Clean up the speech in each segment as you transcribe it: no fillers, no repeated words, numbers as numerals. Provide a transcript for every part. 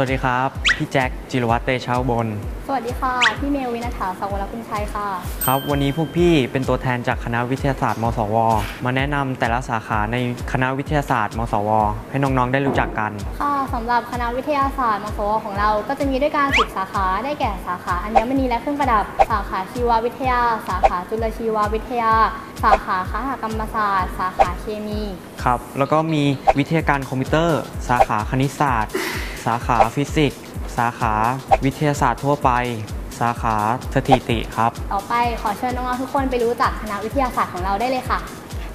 สวัสดีครับพี่แจ็คจิรวัฒน์เตชะอุบลสวัสดีค่ะพี่เมลวิณัฐฐาสาวรคุณชัยค่ะครับวันนี้พวกพี่เป็นตัวแทนจากคณะวิทยาศาสตร์มสวมาแนะนำแต่ละสาขาในคณะวิทยาศาสตร์มสวให้น้องๆได้รู้จักกันค่ะสำหรับคณะวิทยาศาสตร์มสวของเราก็จะมีด้วยการ10สาขาได้แก่สาขาอัญมณีและเครื่องประดับสาขาชีววิทยาสาขาจุลชีววิทยาสาขาคหกรรมศาสตร์สาขาเคมีครับแล้วก็มีวิทยาการคอมพิวเตอร์สาขาคณิตศาสตร์สาขาฟิสิกส์สาขาวิทยาศาสตร์ทั่วไปสาขาสถิติครับต่อไปขอเชิญน้องๆทุกคนไปรู้จักคณะวิทยาศาสตร์ของเราได้เลยค่ะ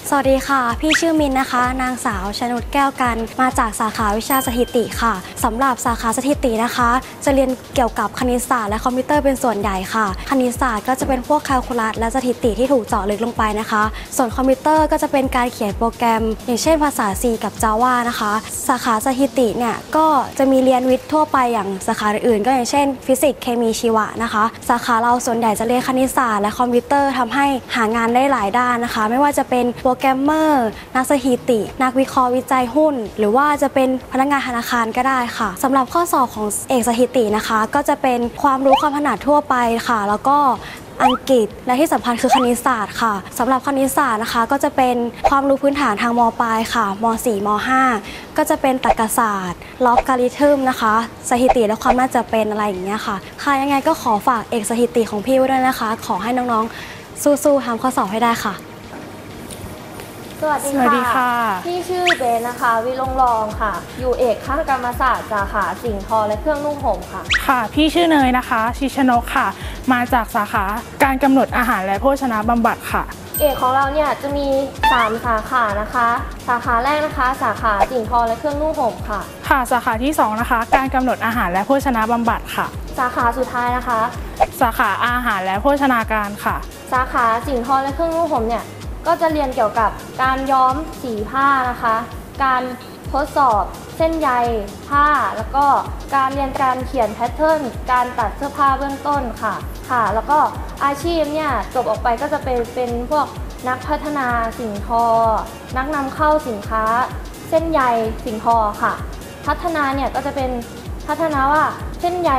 สวัสดีค่ะพี่ชื่อมินนะคะนางสาวชนุชแก้วกันมาจากสาขาวิชาสถิติค่ะสำหรับสาขาสถิตินะคะจะเรียนเกี่ยวกับคณิตศาสตร์และคอมพิวเตอร์เป็นส่วนใหญ่ค่ะคณิตศาสตร์ก็จะเป็นพวกแคลคูลัสและสถิติที่ถูกเจาะลึกลงไปนะคะส่วนคอมพิวเตอร์ก็จะเป็นการเขียนโปรแกรมอย่างเช่นภาษา C กับ Java นะคะสาขาสถิติเนี่ยก็จะมีเรียนวิทย์ทั่วไปอย่างสาขาอื่นๆก็อย่างเช่นฟิสิกส์เคมีชีวะนะคะสาขาเราส่วนใหญ่จะเรียนคณิตศาสตร์และคอมพิวเตอร์ทำให้หางานได้หลายด้านนะคะไม่ว่าจะเป็นโปรแกรมเมอร์นักสถิตินักวิเคราะห์วิจัยหุ้นหรือว่าจะเป็นพนักงานธนาคารก็ได้ค่ะสำหรับข้อสอบของเอกสถิตินะคะก็จะเป็นความรู้ความถนัดทั่วไปค่ะแล้วก็อังกฤษและที่สำคัญคือคณิตศาสตร์ค่ะสำหรับคณิตศาสตร์นะคะก็จะเป็นความรู้พื้นฐานทางม.ปลายค่ะม.4 ม.5 ก็จะเป็นตรรกศาสตร์ลอการิทึมนะคะสถิติและความน่าจะเป็นอะไรอย่างเงี้ยค่ะใครยังไงก็ขอฝากเอกสถิติของพี่ไว้ด้วยนะคะขอให้น้องๆสู้ๆทำข้อสอบให้ได้ค่ะสวัสดีค่ะพี่ชื่อเบนนะคะวิลงรองค่ะอยู่เอกคณะกรรมศาสตร์สาขาสิ่งทอและเครื่องนุ่งห่มค่ะค่ะพี่ชื่อเนยนะคะชิชนกค่ะมาจากสาขาการกำหนดอาหารและโภชนาบำบัดค่ะเอกของเราเนี่ยจะมี3สาขานะคะสาขาแรกนะคะสาขาสิ่งทอและเครื่องนุ่งห่มค่ะค่ะสาขาที่2นะคะการกำหนดอาหารและโภชนาบำบัดค่ะสาขาสุดท้ายนะคะสาขาอาหารและโภชนาการค่ะสาขาสิ่งทอและเครื่องนุ่งห่มเนี่ยก็จะเรียนเกี่ยวกับการย้อมสีผ้านะคะการทดสอบเส้นใยผ้าแล้วก็การเรียนการเขียนแพทเทิร์นการตัดเสื้อผ้าเบื้องต้นค่ะค่ะแล้วก็อาชีพเนี่ยจบออกไปก็จะเป็นพวกนักพัฒนาสิ่งทอนักนำเข้าสินค้าเส้นใยสิ่งทอค่ะพัฒนาเนี่ยก็จะเป็นพัฒนาว่าเส้นใย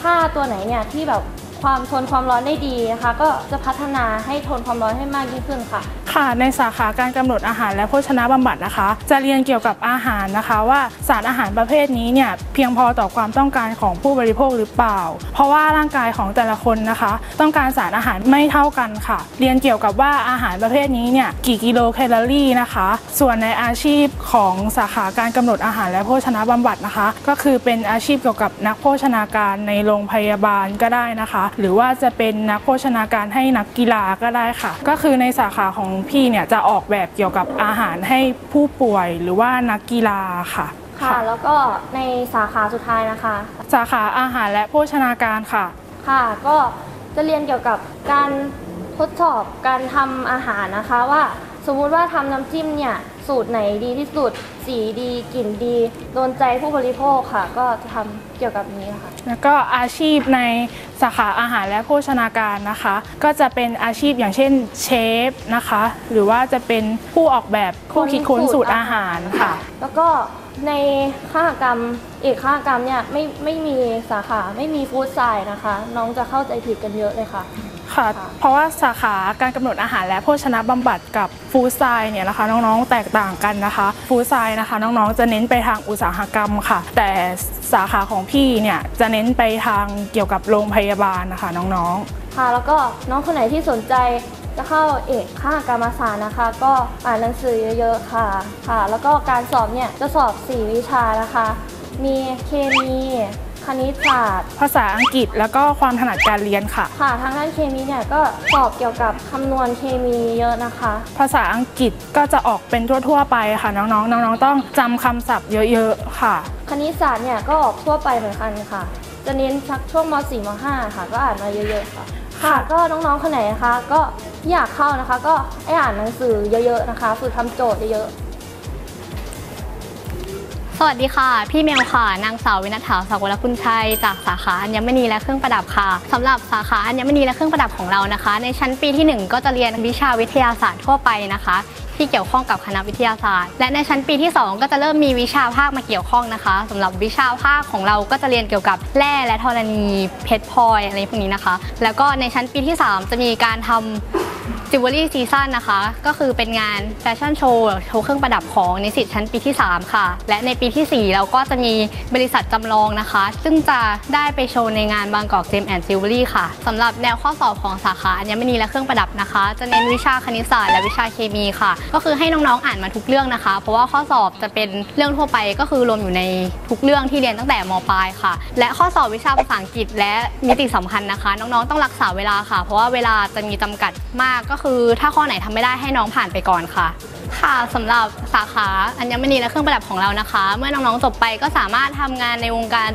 ผ้าตัวไหนเนี่ยที่แบบความทนความร้อนได้ดีนะคะก็จะพัฒนาให้ทนความร้อนให้มากยิ่งขึ้นค่ะค่ะในสาขาการกำหนดอาหารและโภชนาบำบัดนะคะจะเรียนเกี่ยวกับอาหารนะคะว่าสารอาหารประเภทนี้เนี่ยเพียงพอต่อความต้องการของผู้บริโภคหรือเปล่าเพราะว่าร่างกายของแต่ละคนนะคะต้องการสารอาหารไม่เท่ากันค่ะเรียนเกี่ยวกับว่าอาหารประเภทนี้เนี่ยกี่กิโลแคลอรี่นะคะส่วนในอาชีพของสาขาการกำหนดอาหารและโภชนาบำบัดนะคะก็คือเป็นอาชีพเกี่ยวกับนักโภชนาการในโรงพยาบาลก็ได้นะคะหรือว่าจะเป็นนักโภชนาการให้นักกีฬาก็ได้ค่ะก็คือในสาขาของพี่เนี่ยจะออกแบบเกี่ยวกับอาหารให้ผู้ป่วยหรือว่านักกีฬาค่ะค่ะแล้วก็ในสาขาสุดท้ายนะคะสาขาอาหารและโภชนาการค่ะค่ะก็จะเรียนเกี่ยวกับการทดสอบการทำอาหารนะคะว่าสมมุติว่าทำน้ำจิ้มเนี่ยสูตรไหนดีที่สุดสีดีกลิ่นดีโดนใจผู้บริโภคค่ะก็จะทำเกี่ยวกับนี้ค่ะแล้วก็อาชีพในสาขาอาหารและโภชนาการนะคะก็จะเป็นอาชีพอย่างเช่นเชฟนะคะหรือว่าจะเป็นผู้ออกแบบผู้คิดค้นสูตรอาหารค่ะแล้วก็ในคหกรรมเอกคหกรรมเนี่ยไม่มีสาขาไม่มีฟู้ดไซน์นะคะน้องจะเข้าใจผิดกันเยอะเลยค่ะค่ะเพราะว่าสาขาการกำหนดอาหารและโภชนาบำบัดกับฟู้ดไซน์เนี่ยนะคะน้องๆแตกต่างกันนะคะฟู้ดไซน์นะคะน้องๆจะเน้นไปทางอุตสาหกรรมค่ะแต่สาขาของพี่เนี่ยจะเน้นไปทางเกี่ยวกับโรงพยาบาลนะคะน้องๆค่ะแล้วก็น้องคนไหนที่สนใจจะเข้าเอกคณะกรรมศาสตร์นะคะก็อ่านหนังสือเยอะๆค่ะค่ะแล้วก็การสอบเนี่ยจะสอบ4วิชานะคะมีเคมีคณิตศาสตร์ภาษาอังกฤษแล้วก็ความถนัดการเรียนค่ะค่ะทางด้านเคมีเนี่ยก็สอบเกี่ยวกับคำนวณเคมีเยอะนะคะภาษาอังกฤษก็จะออกเป็นทั่วๆไปค่ะน้องๆต้องจำคำศัพท์เยอะๆค่ะคณิตศาสตร์เนี่ยก็ออกทั่วไปเหมือนกันค่ะจะเน้นชักช่วงม.4 ม.5 ค่ะก็อ่านมาเยอะๆค่ะค่ะก็น้องๆคนไหนนะคะก็อยากเข้านะคะก็ให้อ่านหนังสือเยอะๆนะคะฝึกทำโจทย์เยอะๆสวัสดีค่ะพี่เมลค่ะนางสาววิณัฐฐาสาวรคุณชัยจากสาขาอัญมณีและเครื่องประดับค่ะสำหรับสาขาอัญมณีและเครื่องประดับของเรานะคะในชั้นปีที่1ก็จะเรียนวิชาวิทยาศาสตร์ทั่วไปนะคะ ที่เกี่ยวข้องกับคณะวิทยาศาสตร์และในชั้นปีที่2ก็จะเริ่มมีวิชาภาคมาเกี่ยวข้องนะคะสำหรับวิชาภาคของเราก็จะเรียนเกี่ยวกับแร่และธรณีเพชรพลอยอะไรพวกนี้นะคะแล้วก็ในชั้นปีที่3จะมีการทำJewelry Season นะคะก็คือเป็นงานแฟชั่นโชว์เครื่องประดับของนิสิตชั้นปีที่3ค่ะและในปีที่4เราก็จะมีบริษัทจำลองนะคะซึ่งจะได้ไปโชว์ในงานบางกอก Gem and Jewelry ค่ะสำหรับแนวข้อสอบของสาขาอัญมณีและเครื่องประดับนะคะจะเน้นวิชาคณิตศาสตร์และวิชาเคมีค่ะก็คือให้น้องๆอ่านมาทุกเรื่องนะคะเพราะว่าข้อสอบจะเป็นเรื่องทั่วไปก็คือรวมอยู่ในทุกเรื่องที่เรียนตั้งแต่ม.ปลายค่ะและข้อสอบวิชาภาษาอังกฤษและมิติสัมพันธ์นะคะน้องๆต้องรักษาเวลาค่ะเพราะว่าเวลาจะมีจำกัดมากก็คือถ้าข้อไหนทำไม่ได้ให้น้องผ่านไปก่อนค่ะค่ะสำหรับสาขาอัญมณีและเครื่องประดับของเรานะคะเมื่อน้องๆจบไปก็สามารถทำงานในวงการ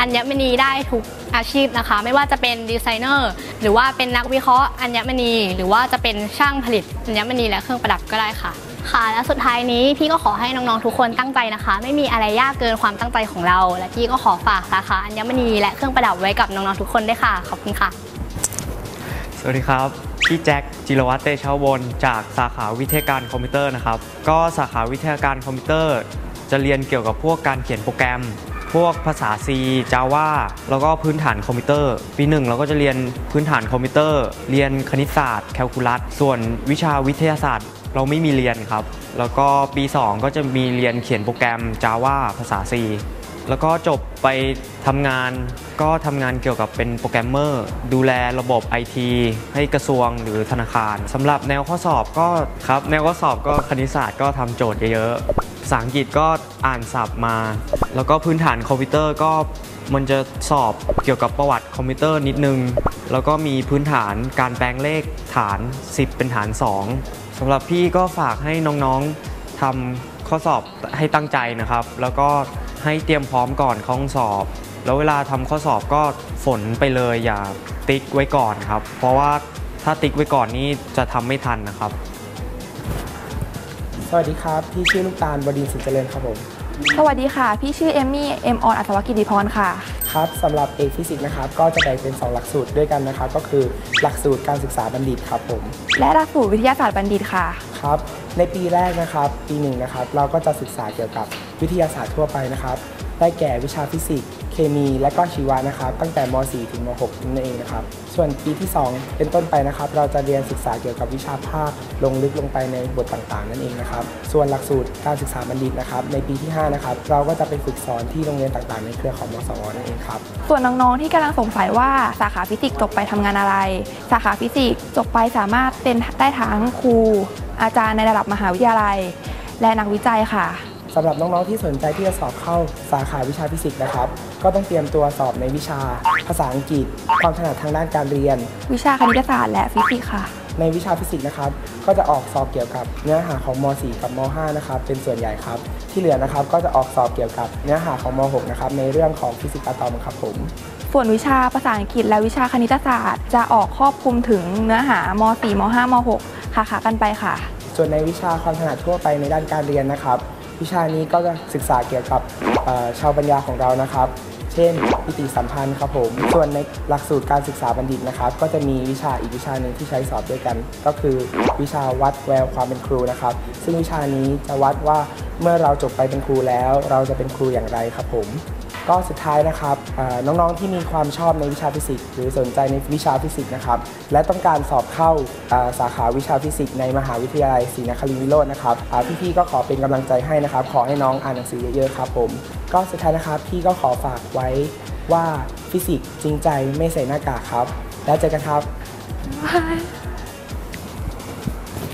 อัญมณีได้ทุกอาชีพนะคะไม่ว่าจะเป็นดีไซเนอร์หรือว่าเป็นนักวิเคราะห์อัญมณีหรือว่าจะเป็นช่างผลิตอัญมณีและเครื่องประดับก็ได้ค่ะค่ะและสุดท้ายนี้พี่ก็ขอให้น้องๆทุกคนตั้งใจนะคะไม่มีอะไรยากเกินความตั้งใจของเราและพี่ก็ขอฝากสาขาอัญมณีและเครื่องประดับไว้กับน้องๆทุกคนด้วยค่ะขอบคุณค่ะสวัสดีครับพี่แจ็คจิรวัฒน์เตชะวลจากสาขาวิทยาการคอมพิวเตอร์นะครับก็สาขาวิทยาการคอมพิวเตอร์จะเรียนเกี่ยวกับพวกการเขียนโปรแกรมพวกภาษา C Java แล้วก็พื้นฐานคอมพิวเตอร์ปี1เราก็จะเรียนพื้นฐานคอมพิวเตอร์เรียนคณิตศาสตร์แคลคูลัสส่วนวิชาวิทยาศาสตร์เราไม่มีเรียนครับแล้วก็ปี2ก็จะมีเรียนเขียนโปรแกรม Java ภาษา C แล้วก็จบไปทำงานก็ทำงานเกี่ยวกับเป็นโปรแกรมเมอร์ดูแลระบบ IT ให้กระทรวงหรือธนาคารสำหรับแนวข้อสอบก็ครับแนวข้อสอบก็คณิตศาสตร์ก็ทำโจทย์เยอะๆภาษาอังกฤษก็อ่านศัพท์มาแล้วก็พื้นฐานคอมพิวเตอร์ก็มันจะสอบเกี่ยวกับประวัติคอมพิวเตอร์นิดนึงแล้วก็มีพื้นฐานการแปลงเลขฐาน10เป็นฐาน2สำหรับพี่ก็ฝากให้น้องๆทำข้อสอบให้ตั้งใจนะครับแล้วก็ให้เตรียมพร้อมก่อนข้อสอบแล้วเวลาทำข้อสอบก็ฝนไปเลยอย่าติ๊กไว้ก่อนครับเพราะว่าถ้าติ๊กไว้ก่อนนี่จะทำไม่ทันนะครับสวัสดีครับพี่ชื่อลูกตาลบดินทร์สุขเจริญครับผมสวัสดีค่ะพี่ชื่อเอมมี่เอ็มออนอัศวกิติพรค่ะครับสำหรับเอกฟิสิกส์นะครับก็จะแบ่งเป็น2หลักสูตรด้วยกันนะครับก็คือหลักสูตรการศึกษาบัณฑิตครับผมและหลักสูตรวิทยาศาสตร์บัณฑิตค่ะครับในปีแรกนะครับปี1นะครับเราก็จะศึกษาเกี่ยวกับวิทยาศาสตร์ทั่วไปนะครับได้แก่วิชาฟิสิกส์เคมีและก็ชีวะนะครับตั้งแต่ม .4 ถึงม .6 นั่นเองนะครับส่วนปีที่2เป็นต้นไปนะครับเราจะเรียนศึกษาเกี่ยวกับวิชาภาคลงลึกลงไปในบทต่างๆนั่นเองนะครับส่วนหลักสูตรการศึกษาบัณฑิตนะครับในปีที่5นะครับเราก็จะไปฝึกสอนที่โรงเรียนต่างๆในเครือของมสว.นั่นเองครับส่วนน้องๆที่กำลังสงสัยว่าสาขาฟิสิกส์จบไปทำงานอะไรสาขาฟิสิกส์จบไปสามารถเป็นได้ทั้งครูอาจารย์ในระดับมหาวิทยาลัยและนักวิจัยค่ะสำหรับน้องๆที่สนใจที่จะสอบเข้าสาขาวิชาฟิสิกส์นะครับก็ต้องเตรียมตัวสอบในวิชาภาษาอังกฤษความถนัดทางด้านการเรียนวิชาคณิตศาสตร์และฟิสิกส์ค่ะในวิชาฟิสิกส์นะครับก็จะออกสอบเกี่ยวกับเนื้อหาของม .4 กับม .5 นะครับเป็นส่วนใหญ่ครับที่เหลือนะครับก็จะออกสอบเกี่ยวกับเนื้อหาของม .6 นะครับในเรื่องของฟิสิกส์อะตอมครับผมส่วนวิชาภาษาอังกฤษและวิชาคณิตศาสตร์จะออกครอบคลุมถึงเนื้อหาม .4 ม .5 ม .6 ค่ะกันไปค่ะส่วนในวิชาความถนัดทั่วไปในด้านการเรียนนะครับวิชานี้ก็จะศึกษาเกี่ยวกับชาวปัญญาของเรานะครับเช่นมิติสัมพันธ์ครับผมส่วนในหลักสูตรการศึกษาบัณฑิตนะครับก็จะมีวิชาอีกวิชาหนึ่งที่ใช้สอบด้วยกันก็คือวิชาวัดแววความเป็นครูนะครับซึ่งวิชานี้จะวัดว่าเมื่อเราจบไปเป็นครูแล้วเราจะเป็นครูอย่างไรครับผมก็สุดท้ายนะครับน้องๆที่มีความชอบในวิชาฟิสิกส์หรือสนใจในวิชาฟิสิกส์นะครับและต้องการสอบเข้าสาขาวิชาฟิสิกส์ในมหาวิทยาลัยศรีนครินทรวิโรจน์นะครับพี่ๆก็ขอเป็นกำลังใจให้นะครับขอให้น้องอ่านหนังสือเยอะๆครับผมก็สุดท้ายนะครับพี่ก็ขอฝากไว้ว่าฟิสิกส์จริงใจไม่ใส่หน้ากากครับแล้วเจอกันครับ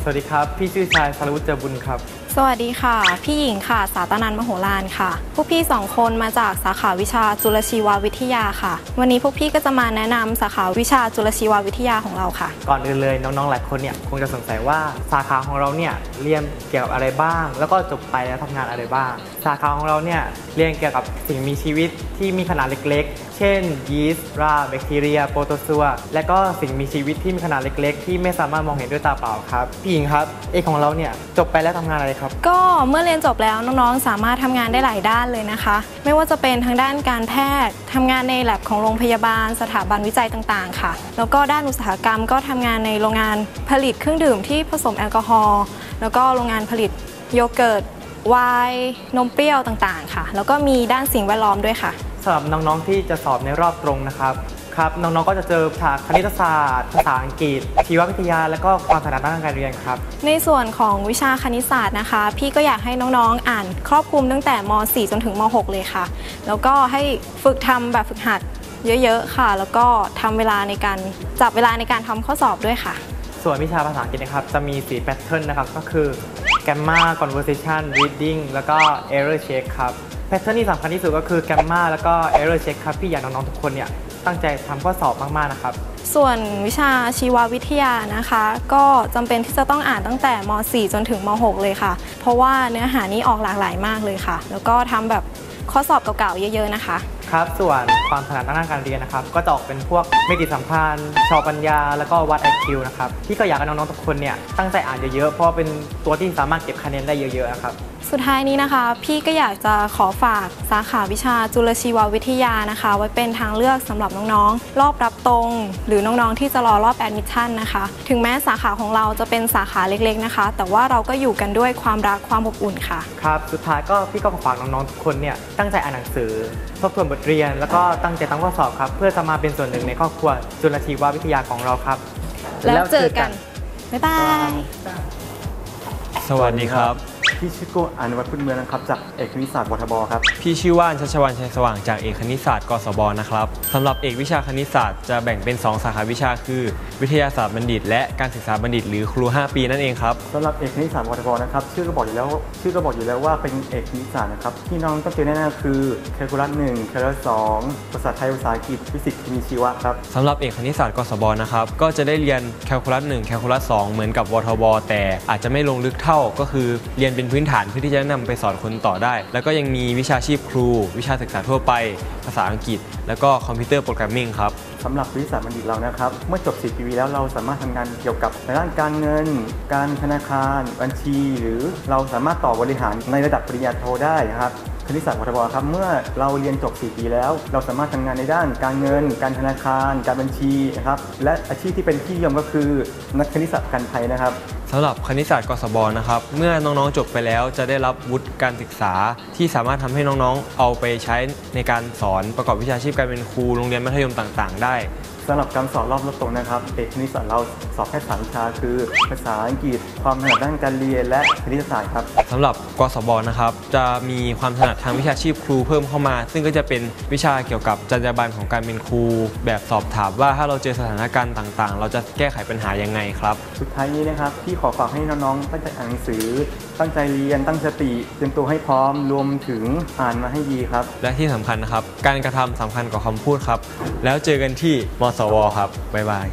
สวัสดีครับพี่ชื่อชายสารวุฒิเจอบุญครับสวัสดีค่ะพี่หญิงค่ะสาตนันท์มโหฬารค่ะพวกพี่2คนมาจากสาขาวิชาจุลชีววิทยาค่ะวันนี้พวกพี่ก็จะมาแนะนำสาขาวิชาจุลชีววิทยาของเราค่ะก่อนอื่นเลยน้องๆหลายคนเนี่ยคงจะสงสัยว่าสาขาของเราเนี่ยเรียนเกี่ยวกับอะไรบ้างแล้วก็จบไปแล้วทำงานอะไรบ้างสาขาของเราเนี่ยเรียนเกี่ยวกับสิ่งมีชีวิตที่มีขนาดเล็กๆ เช่นยีสต์ราแบคทีเรียโปรโตซัวและก็สิ่งมีชีวิตที่มีขนาดเล็กๆที่ไม่สามารถมองเห็นด้วยตาเปล่าครับพี่หญิงครับเอกของเราเนี่ยจบไปแล้วทำงานอะไรครับก็เมื่อเรียนจบแล้วน้องๆสามารถทำงานได้หลายด้านเลยนะคะไม่ว่าจะเป็นทางด้านการแพทย์ทำงานใน lab ของโรงพยาบาลสถาบันวิจัยต่างๆค่ะแล้วก็ด้านอุตสาหกรรมก็ทำงานในโรงงานผลิตเครื่องดื่มที่ผสมแอลกอฮอล์แล้วก็โรงงานผลิตโยเกิร์ตไวน์นมเปรี้ยวต่างๆค่ะแล้วก็มีด้านสิ่งแวดล้อมด้วยค่ะสำหรับน้องๆที่จะสอบในรอบตรงนะครับน้องๆก็จะเจอภาษาคณิตศาสตร์ภาษาอังกฤษชีววิทยาและก็ความถนัดด้านการเรียนครับในส่วนของวิชาคณิตศาสตร์นะคะพี่ก็อยากให้น้องๆอ่านครอบคลุมตั้งแต่ม.4 จนถึงม.6 เลยค่ะแล้วก็ให้ฝึกทำแบบฝึกหัดเยอะๆค่ะแล้วก็ทำเวลาในการจับเวลาในการทำข้อสอบด้วยค่ะส่วนวิชาภาษาอังกฤษนะครับจะมี4 แพทเทิร์นนะครับก็คือ grammar conversation reading แล้วก็ error check ครับแพทเทิร์นที่สำคัญที่สุดก็คือ grammar แล้วก็ error check ครับพี่อยากน้องๆทุกคนเนี่ยตั้งใจทำข้อสอบมากๆนะครับส่วนวิชาชีววิทยานะคะก็จำเป็นที่จะต้องอ่านตั้งแต่ม.4 จนถึงม.6 เลยค่ะเพราะว่าเนื้อหานี้ออกหลากหลายมากเลยค่ะแล้วก็ทำแบบข้อสอบเก่าๆเยอะๆนะคะครับส่วนความถนัดด้านการเรียนนะครับก็จะออกเป็นพวกมิติสัมพันธ์ชอปัญญาแล้วก็วัด IQ นะครับที่ก็อยากให้น้องๆทุกคนเนี่ยตั้งใจอ่านเยอะๆเพราะเป็นตัวที่สามารถเก็บคะแนนได้เยอะๆนะครับสุดท้ายนี้นะคะพี่ก็อยากจะขอฝากสาขาวิชาจุลชีววิทยานะคะไว้เป็นทางเลือกสำหรับน้องๆรอบรับตรงหรือน้องๆที่จะรอรอบแอดมิชชั่นนะคะถึงแม้สาขาของเราจะเป็นสาขาเล็กๆนะคะแต่ว่าเราก็อยู่กันด้วยความรักความอบอุ่นค่ะครับสุดท้ายก็พี่ก็ฝากน้องๆทุกคนเนี่ยตั้งใจอ่านหนังสือทบทวนบทเรียนแล้วก็ตั้งใจทำข้อสอบครับเพื่อจะมาเป็นส่วนหนึ่งในครอบครัวจุลชีววิทยาของเราครับแล้วเจอกันบ๊ายบายสวัสดีครับพี่ชื่อโกอนุวัฒน์พุ่มเมืองนะครับจากเอกคณิตศาสตร์วทบครับพี่ชื่อว่านชัชวรรณชัยสว่างจากเอกคณิตศาสตร์กศบนะครับสำหรับเอกวิชาคณิตศาสตร์จะแบ่งเป็น2สาขาวิชาคือวิทยาศาสตร์บัณฑิตและการศึกษาบัณฑิตหรือครู5ปีนั่นเองครับสำหรับเอกคณิตศาสตร์วทบนะครับชื่อก็บอกอยู่แล้วว่าเป็นเอกคณิตศาสตร์นะครับที่น้องต้องเจอแน่ๆคือแคลคูลัส1แคลคูลัส2ภาษาไทยภาษาอังกฤษฟิสิกส์เคมีชีวะครับสำหรับเอกคณิตศาสตร์กศบนะครับก็จะได้เรียนแคลคูลัส1แคลคูลัส2เหมือนกับวทบแต่อาจจะไม่ลงลึกเท่าก็คือเรียนเป็นพื้นฐานเพื่อที่จะนำไปสอนคนต่อได้แล้วก็ยังมีวิชาชีพครูวิชาศึกษาทั่วไปภาษาอังกฤษแล้วก็คอมพิวเตอร์โปรแกรมมิ่งครับสำหรับวิชาบัณฑิตเรานะครับเมื่อจบ4 ปีแล้วเราสามารถทำงานเกี่ยวกับในด้านการเงินการธนาคารบัญชีหรือเราสามารถต่อบริหารในระดับปริญญาโทได้ครับคณิตศาสตร์วทบครับเมื่อเราเรียนจบ4 ปีแล้วเราสามารถทำงานในด้านการเงินการธนาคารการบัญชีนะครับและอาชีพที่เป็นที่นิยมก็คือนักคณิตศาสตร์การภัยนะครับสำหรับคณิตศาสตร์กศบนะครับเมื่อน้องๆจบไปแล้วจะได้รับวุฒิการศึกษาที่สามารถทำให้น้องๆเอาไปใช้ในการสอนประกอบวิชาชีพการเป็นครูโรงเรียนมัธยมต่างๆได้สำหรับการสอบรอบตรงนะครับเอกคณิตศาสตร์เราสอบแค่3 วิชาคือภาษาอังกฤษความถนัดด้านการเรียนและคณิตศาสตร์ครับสำหรับกศบนะครับจะมีความถนัดทางวิชาชีพครูเพิ่มเข้ามาซึ่งก็จะเป็นวิชาเกี่ยวกับจรรยาบรรณของการเป็นครูแบบสอบถามว่าถ้าเราเจอสถานการณ์ต่างๆเราจะแก้ไขปัญหายังไงครับสุดท้ายนี้นะครับพี่ขอฝากให้น้องๆตั้งใจอ่านหนังสือตั้งใจเรียนตั้งสติเตรียมตัวให้พร้อมรวมถึงอ่านมาให้ดีครับและที่สำคัญนะครับการกระทำสำคัญกว่าคำพูดครับแล้วเจอกันที่มสวครับบ๊ายบาย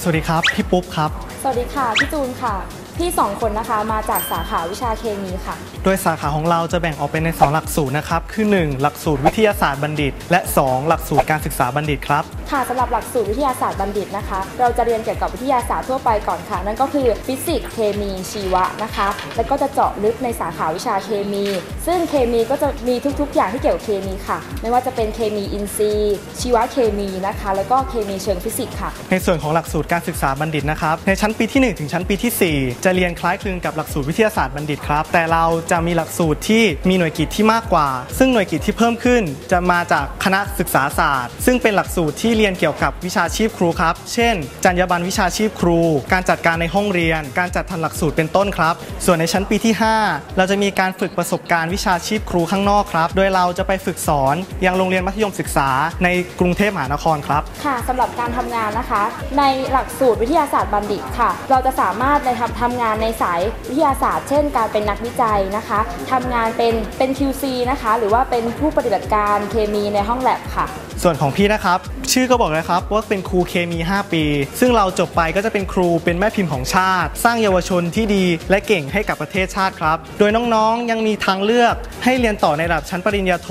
สวัสดีครับพี่ปุ๊บครับสวัสดีค่ะพี่จูนค่ะพี่2คนนะคะมาจากสาขาวิชาเคมีค่ะโดยสาขาของเราจะแบ่งออกเป็นใน2หลักสูตรนะครับคือ1หลักสูตรวิทยาศาสตร์บัณฑิตและ2หลักสูตรการศึกษาบัณฑิตครับค่ะสำหรับหลักสูตรวิทยาศาสตร์บัณฑิตนะคะเราจะเรียนเกี่ยวกับวิทยาศาสตร์ทั่วไปก่อนค่ะนั่นก็คือฟิสิกส์เคมีชีวะนะคะแล้วก็จะเจาะลึกในสาขาวิชาเคมีซึ่งเคมีก็จะมีทุกๆอย่างที่เกี่ยวกับเคมีค่ะไม่ว่าจะเป็นเคมีอินทรีย์ชีวเคมีนะคะแล้วก็เคมีเชิงฟิสิกส์ค่ะในส่วนของหลักสูตรการศึกษาบัณฑิตนะครับในชั้นปีที่1ถึงชั้นปีที่4จะเรียนคล้ายคลึงกับหลักสูตรวิทยาศาสตร์บัณฑิตครับแต่เราจะมีหลักสูตรที่มีหน่วยกิจที่มากกว่าซึ่งหน่วยกิจที่เพิ่มขึ้นจะมาจากคณะศึกษาศาสตร์ซึ่งเป็นหลักสูตรที่เรียนเกี่ยวกับวิชาชีพครูครับเช่นจรรยาบรรณวิชาชีพครูการจัดการในห้องเรียนการจัดทำหลักสูตรเป็นต้นครับส่วนในชั้นปีที่5เราจะมีการฝึกประสบการณ์วิชาชีพครูข้างนอกครับโดยเราจะไปฝึกสอนยังโรงเรียนมัธยมศึกษาในกรุงเทพมหานครครับค่ะสำหรับการทำงานนะคะในหลักสูตรวิทยาศาสตร์บัณฑิตค่ะเราจะสามารถในทำงานในสายวิทยาศาสตร์เช่นการเป็นนักวิจัยนะคะทำงานเป็น QC นะคะหรือว่าเป็นผู้ปฏิบัติการเคมีในห้องแลบค่ะส่วนของพี่นะครับ ชื่อก็บอกเลยครับว่าเป็นครูเคมี5ปีซึ่งเราจบไปก็จะเป็นครูเป็นแม่พิมพ์ของชาติสร้างเยาวชนที่ดีและเก่งให้กับประเทศชาติครับโดยน้องๆยังมีทางเลือกให้เรียนต่อในระดับชั้นปริญญาโท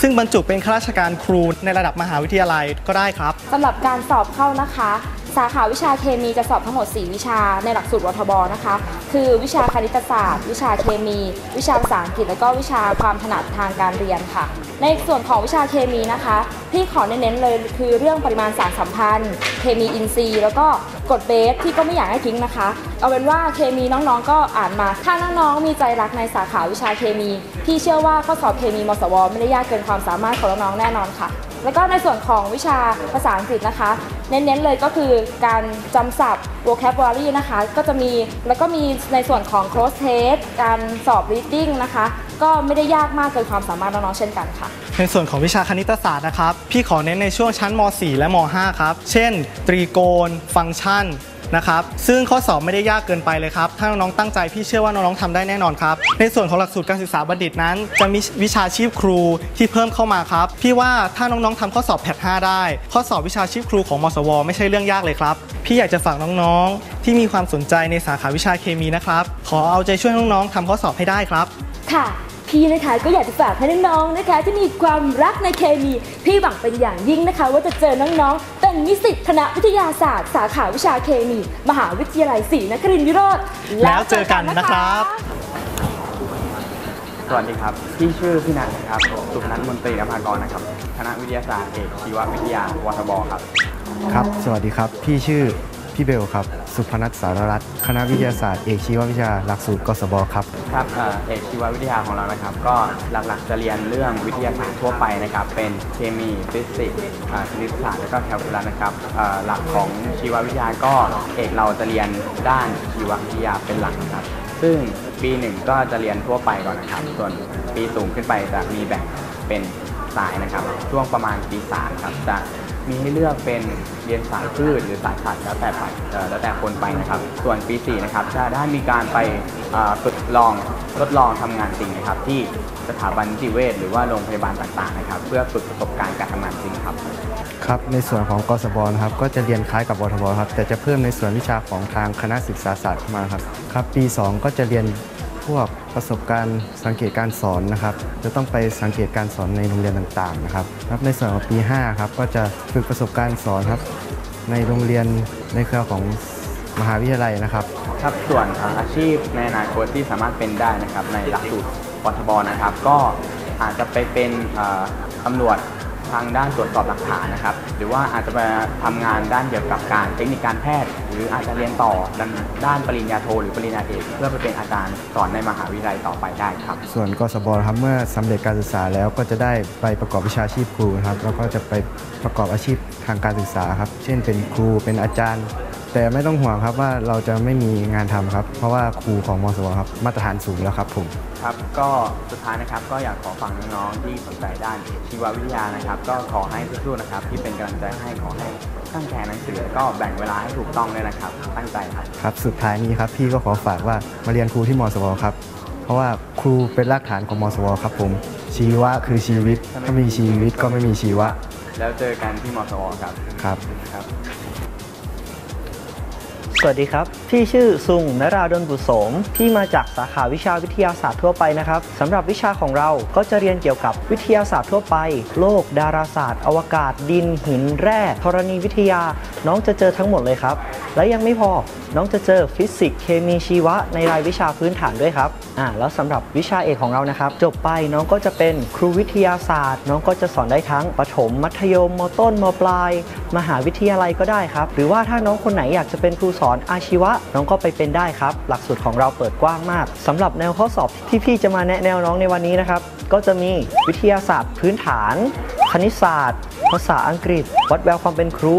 ซึ่งบรรจุเป็นข้าราชการครูในระดับมหาวิทยาลัยก็ได้ครับสำหรับการสอบเข้านะคะสาขาวิชาเคมีจะสอบทั้งหมด4วิชาในหลักสูตรวทบนะคะคือวิชาคณิตศาสตร์วิชาเคมีวิชาภาษาอังกฤษและก็วิชาความถนัดทางการเรียนค่ะในส่วนของวิชาเคมีนะคะพี่ขอเน้นเลยคือเรื่องปริมาณสารสัมพันธ์เคมีอินทรีย์แล้วก็กฎเบสที่ก็ไม่อยากให้ทิ้งนะคะเอาเป็นว่าเคมีน้องๆก็อ่านมาถ้าน้องๆมีใจรักในสาขาวิชาเคมีพี่เชื่อว่าข้อสอบเคมีมสว.ไม่ได้ยากเกินความสามารถของน้องๆแน่นอนค่ะแล้วก็ในส่วนของวิชาภาษาอังกฤษนะคะเน้นๆเลยก็คือการจำศัพท์ vocabulary นะคะก็จะมีแล้วก็มีในส่วนของ close test การสอบ reading นะคะก็ไม่ได้ยากมากเกินความสามารถน้องๆเช่นกันค่ะในส่วนของวิชาคณิตศาสตร์นะครับพี่ขอเน้นในช่วงชั้นม.4 และม.5 ครับเช่นตรีโกณฟังก์ชันนะครับซึ่งข้อสอบไม่ได้ยากเกินไปเลยครับถ้าน้องๆตั้งใจพี่เชื่อว่าน้องๆทำได้แน่นอนครับในส่วนของหลักสูตรการศึกษาบัณฑิตนั้นจะมีวิชาชีพครูที่เพิ่มเข้ามาครับพี่ว่าถ้าน้องๆทำข้อสอบแพท 5 ได้ข้อสอบวิชาชีพครูของมสว.ไม่ใช่เรื่องยากเลยครับพี่อยากจะฝากน้องๆที่มีความสนใจในสาขาวิชาเคมีนะครับขอเอาใจช่วยน้องๆทำข้อสอบให้ได้ครับค่ะพี่นะคะก็อยากจะฝากให้น้องๆนะคะที่มีความรักในเคมีพี่หวังเป็นอย่างยิ่งนะคะว่าจะเจอน้องๆเป็นนิสิตคณะวิทยาศาสตร์สาขาวิชาเคมีมหาวิทยาลัยศรีนครินทร์วิโรจน์แล้วเจอกันนะครับสวัสดีครับพี่ชื่อพี่นัทนะครับสุพนัทมนตรีนภากรนะครับคณะวิทยาศาสตร์เอกชีววิทยาวทบครับครับสวัสดีครับพี่ชื่อพี่เบลครับสุพนัทสารรัตน์คณะวิทยาศาสตร์เอกชีววิทยาหลักสูตรกศบครับครับเอกชีววิทยาของเรานะครับก็หลักๆจะเรียนเรื่องวิทยาศาสตร์ทั่วไปนะครับเป็นเคมีฟิสิกส์คณิตศาสตร์และก็แคลคูลัสนะครับหลักของชีววิทยาก็เอกเราจะเรียนด้านชีววิทยาเป็นหลักนะครับซึ่งปี1ก็จะเรียนทั่วไปก่อนนะครับส่วนปีสูงขึ้นไปจะมีแบ่งเป็นสายนะครับช่วงประมาณปี3ครับจะมีให้เลือกเป็นเรียนสายพืชหรือสายสัตว์แล้วแต่คนไปนะครับส่วนปี4นะครับจะได้มีการไปฝึกลองทดลองทำงานจริงนะครับที่สถาบันนิติเวชหรือว่าโรงพยาบาลต่างๆนะครับเพื่อฝึกประสบการณ์การทำงานจริงครับครับในส่วนของกศบนะครับก็จะเรียนคล้ายกับวทบครับแต่จะเพิ่มในส่วนวิชาของทางคณะศึกษาศาสตร์มาครับครับปี2ก็จะเรียนพวกประสบการณ์สังเกตการสอนนะครับจะต้องไปสังเกตการสอนในโรงเรียนต่างๆนะครับครับในส่วนของปี5ครับก็จะฝึกประสบการณ์สอนครับในโรงเรียนในเครือของมหาวิทยาลัยนะครับครับส่วนทางอาชีพในอนาคตที่สามารถเป็นได้นะครับในหลักสูตรวทบนะครับก็อาจจะไปเป็นตำรวจทางด้านตรวจสอบหลักฐานนะครับหรือว่าอาจจะมาทำงานด้านเกี่ยวกับการเทคนิคการแพทย์หรืออาจจะเรียนต่อด้านปริญญาโทหรือปริญญาเอกเพื่อไปเป็นอาจารย์สอนในมหาวิทยาลัยต่อไปได้ครับส่วนกศบครับเมื่อสำเร็จการศึกษาแล้วก็จะได้ไปประกอบวิชาชีพครูครับแล้วก็จะไปประกอบอาชีพทางการศึกษาครับเช่นเป็นครูเป็นอาจารย์แต่ไม่ต้องห่วงครับว่าเราจะไม่มีงานทำครับเพราะว่าครูของมสว.ครับมาตรฐานสูงแล้วครับผมครับก็สุดท้ายนะครับก็อยากขอฝากน้องๆที่สนใจด้านชีววิทยานะครับก็ขอให้สู้ๆนะครับที่เป็นกำลังใจให้ขอให้ตั้งใจหนังสือก็แบ่งเวลาให้ถูกต้องเลยนะครับตั้งใจครับครับสุดท้ายนี้ครับพี่ก็ขอฝากว่ามาเรียนครูที่มสว.ครับเพราะว่าครูเป็นรากฐานของมสว.ครับผมชีวะคือชีวิตถ้ามีชีวิตก็ไม่มีชีวะแล้วเจอกันที่มสว.ครับครับสวัสดีครับพี่ชื่อซุงนราดลบุตรสมพี่มาจากสาขาวิชาวิทยาศาสตร์ทั่วไปนะครับสำหรับวิชาของเราก็จะเรียนเกี่ยวกับวิทยาศาสตร์ทั่วไปโลกดาราศาสตร์อวกาศดินหินแร่ธรณีวิทยาน้องจะเจอทั้งหมดเลยครับและยังไม่พอน้องจะเจอฟิสิกส์เคมีชีวะในรายวิชาพื้นฐานด้วยครับแล้วสำหรับวิชาเอกของเรานะครับจบไปน้องก็จะเป็นครูวิทยาศาสตร์น้องก็จะสอนได้ทั้งประถมมัธยมม.ต้นม.ปลายมหาวิทยาลัยก็ได้ครับหรือว่าถ้าน้องคนไหนอยากจะเป็นครูสอนอาชีวะน้องก็ไปเป็นได้ครับหลักสูตรของเราเปิดกว้างมากสำหรับแนวข้อสอบที่พี่จะมาแนะแนวน้องในวันนี้นะครับก็จะมีวิทยาศาสตร์พื้นฐานคณิตศาสตร์ภาษาอังกฤษวัดแววความเป็นครู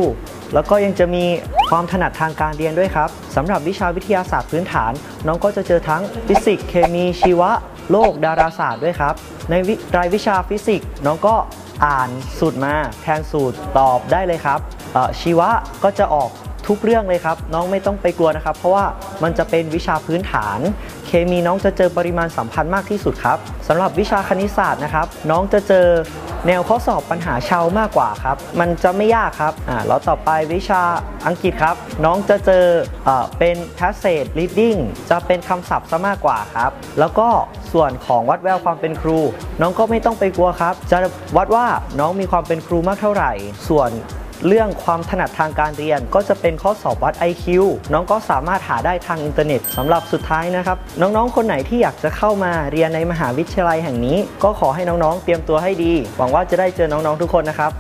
แล้วก็ยังจะมีความถนัดทางการเรียนด้วยครับสำหรับวิชาวิทยาศาสตร์พื้นฐานน้องก็จะเจอทั้งฟิสิกส์เคมีชีวะโลกดาราศาสตร์ด้วยครับในรายวิชาฟิสิกส์น้องก็อ่านสูตรมาแทนสูตรตอบได้เลยครับชีวะก็จะออกทุกเรื่องเลยครับน้องไม่ต้องไปกลัวนะครับเพราะว่ามันจะเป็นวิชาพื้นฐานเค มีน้องจะเจอปริมาณสัมพันธ์มากที่สุดครับสำหรับวิชาคณิตศาสตร์นะครับน้องจะเจอแนวข้อสอบปัญหาชาวมากกว่าครับมันจะไม่ยากครับแล้วต่อไปวิชาอังกฤษครับน้องจะเจอเป็น passage reading จะเป็นคำศัพท์ซะมากกว่าครับแล้วก็ส่วนของวัดแววความเป็นครูน้องก็ไม่ต้องไปกลัวครับจะวัดว่าน้องมีความเป็นครูมากเท่าไหร่ส่วนเรื่องความถนัดทางการเรียนก็จะเป็นข้อสอบวัด IQ น้องก็สามารถหาได้ทางอินเทอร์เน็ตสำหรับสุดท้ายนะครับน้องๆคนไหนที่อยากจะเข้ามาเรียนในมหาวิทยาลัยแห่งนี้ก็ขอให้น้องๆเตรียมตัวให้ดีหวังว่าจะได้เจอน้องๆทุกคนนะครับ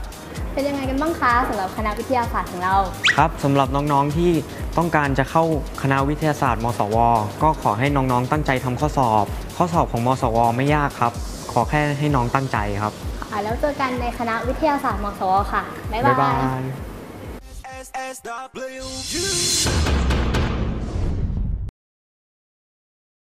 เป็นยังไงกันบ้างคะสำหรับคณะวิทยาศาสตร์ของเราครับสำหรับน้องๆที่ต้องการจะเข้าคณะวิทยาศาสตร์มสวก็ขอให้น้องๆตั้งใจทำข้อสอบของมสวไม่ยากครับขอแค่ให้น้องตั้งใจครับแล้วเจอกันในคณะวิทยาศาสตร์มสวค่ะบ๊ายบาย